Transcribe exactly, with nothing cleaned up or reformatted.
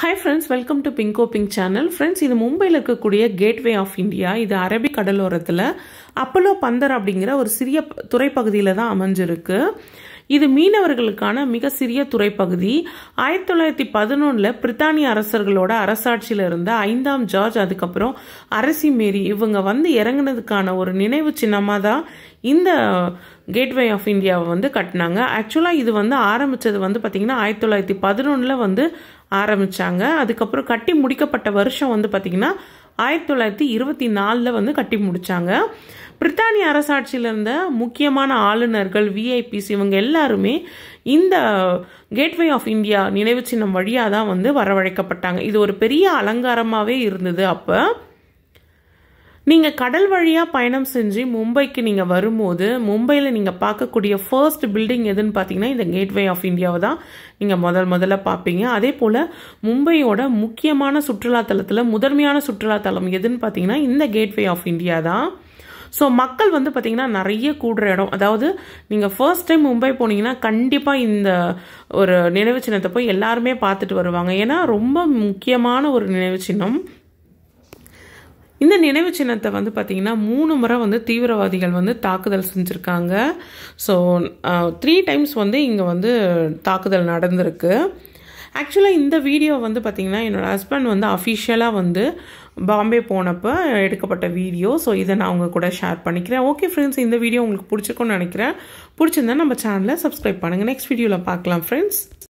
Hi friends, welcome to Pinko Pink Channel. Friends, இது மும்பையில் இருக்கக்கூடிய Gateway of India. இது அரபிக் கடலோரத்தில் அப்பலோ பந்தர் அப்படிங்கிற ஒரு சிறிய துறைப்பகுதியில் தான் அமைஞ்சிருக்கு. இது மீனவர்களுக்கான மிக சிறிய துறைப்பகுதி. ஆயிரத்தி தொள்ளாயிரத்தி பதினொன்றில் பிரித்தானிய அரசர்களோட அரசாட்சியில் இருந்த ஐந்தாம் ஜார்ஜ் அதுக்கப்புறம் அரசி மேரி இவங்க வந்து இறங்கினதுக்கான ஒரு நினைவு சின்னமாக தான் இந்த கேட்வே ஆஃப் இந்தியாவை வந்து கட்டினாங்க. ஆக்சுவலாக இது வந்து ஆரம்பித்தது வந்து பார்த்திங்கன்னா ஆயிரத்தி தொள்ளாயிரத்தி பதினொன்றில் வந்து ஆரம்பித்தாங்க. அதுக்கப்புறம் கட்டி முடிக்கப்பட்ட வருஷம் வந்து பார்த்திங்கன்னா ஆயிரத்தி தொள்ளாயிரத்தி இருபத்தி நாலில் வந்து கட்டி முடித்தாங்க. பிரித்தானிய அரசாட்சியில் இருந்த முக்கியமான ஆளுநர்கள், விஐபிஸ் இவங்க எல்லாருமே இந்த கேட்வே ஆஃப் இந்தியா நினைவு சின்னம் வழியாக தான் வந்து வரவழைக்கப்பட்டாங்க. இது ஒரு பெரிய அலங்காரமாகவே இருந்தது. அப்போ நீங்கள் கடல் வழியாக பயணம் செஞ்சு மும்பைக்கு நீங்கள் வரும்போது மும்பையில் நீங்கள் பார்க்கக்கூடிய ஃபர்ஸ்ட் பில்டிங் எதுன்னு பார்த்தீங்கன்னா இந்த கேட்வே ஆஃப் இந்தியாவை தான் நீங்கள் முதல் முதல்ல பார்ப்பீங்க. அதே போல் மும்பையோட முக்கியமான சுற்றுலாத்தலத்தில் முதன்மையான சுற்றுலாத்தலம் எதுன்னு பார்த்தீங்கன்னா இந்த கேட்வே ஆஃப் இந்தியா தான். ஸோ மக்கள் வந்து பார்த்திங்கன்னா நிறைய கூடுற இடம். அதாவது நீங்கள் ஃபர்ஸ்ட் டைம் மும்பை போனீங்கன்னா கண்டிப்பாக இந்த ஒரு நினைவு சின்னத்தை போய் எல்லாருமே பார்த்துட்டு வருவாங்க. ஏன்னா ரொம்ப முக்கியமான ஒரு நினைவு சின்னம். இந்த நினைவு சின்னத்தை வந்து பார்த்திங்கன்னா மூணு முறை வந்து தீவிரவாதிகள் வந்து தாக்குதல் செஞ்சுருக்காங்க. ஸோ த்ரீ டைம்ஸ் வந்து இங்கே வந்து தாக்குதல் நடந்திருக்கு. ஆக்சுவலாக இந்த வீடியோ வந்து பார்த்திங்கன்னா என்னோடய ஹஸ்பண்ட் வந்து அஃபிஷியலாக வந்து பாம்பே போனப்போ எடுக்கப்பட்ட வீடியோ. ஸோ இதை நான் உங்கள் கூட ஷேர் பண்ணிக்கிறேன். ஓகே ஃப்ரெண்ட்ஸ், இந்த வீடியோ உங்களுக்கு பிடிச்சிருக்குன்னு நினைக்கிறேன். பிடிச்சிருந்தா நம்ம சேனலை சப்ஸ்கிரைப் பண்ணுங்கள். நெக்ஸ்ட் வீடியோவில் பார்க்கலாம் ஃப்ரெண்ட்ஸ்.